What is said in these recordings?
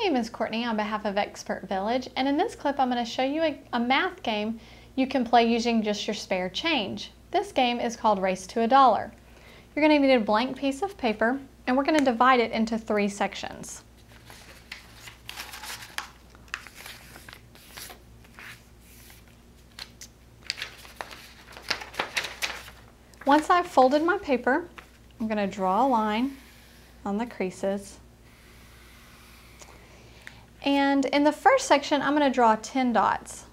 My name is Courtney on behalf of Expert Village, and in this clip I'm going to show you a math game you can play using just your spare change. This game is called Race to $1. You're going to need a blank piece of paper, and we're going to divide it into three sections. Once I've folded my paper, I'm going to draw a line on the creases. And in the first section, I'm going to draw 10 dots.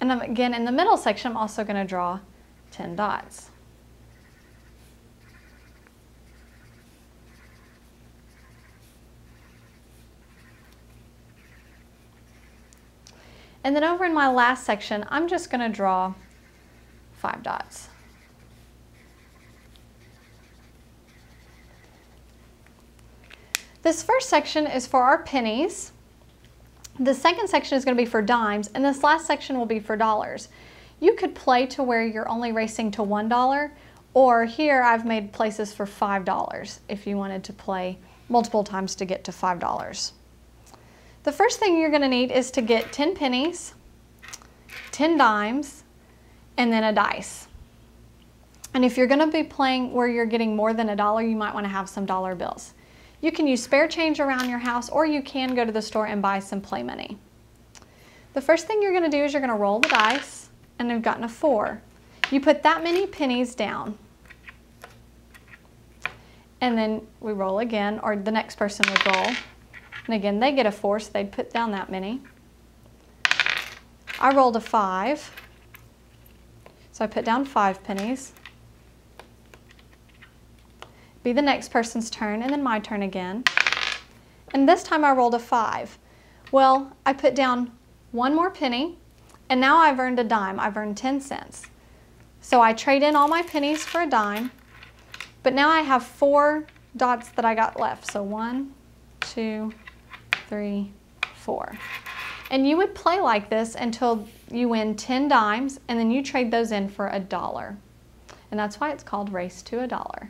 And again, in the middle section, I'm also going to draw 10 dots. And then over in my last section, I'm just going to draw 5 dots. This first section is for our pennies. The second section is going to be for dimes, and this last section will be for dollars. You could play to where you're only racing to $1, or here I've made places for $5 if you wanted to play multiple times to get to $5. The first thing you're going to need is to get 10 pennies, 10 dimes, and then a dice. And if you're going to be playing where you're getting more than $1, you might want to have some dollar bills. You can use spare change around your house, or you can go to the store and buy some play money. The first thing you're going to do is you're going to roll the dice, and I've gotten a 4. You put that many pennies down. And then we roll again, or the next person would roll. And again, they get a 4, so they'd put down that many. I rolled a 5. So I put down 5 pennies. Be the next person's turn, and then my turn again. And this time I rolled a 5. Well, I put down 1 more penny, and now I've earned a dime. I've earned 10 cents. So I trade in all my pennies for a dime, but now I have 4 dots that I got left. So 1, 2, 3, 4. And you would play like this until you win 10 dimes, and then you trade those in for $1. And that's why it's called Race to $1.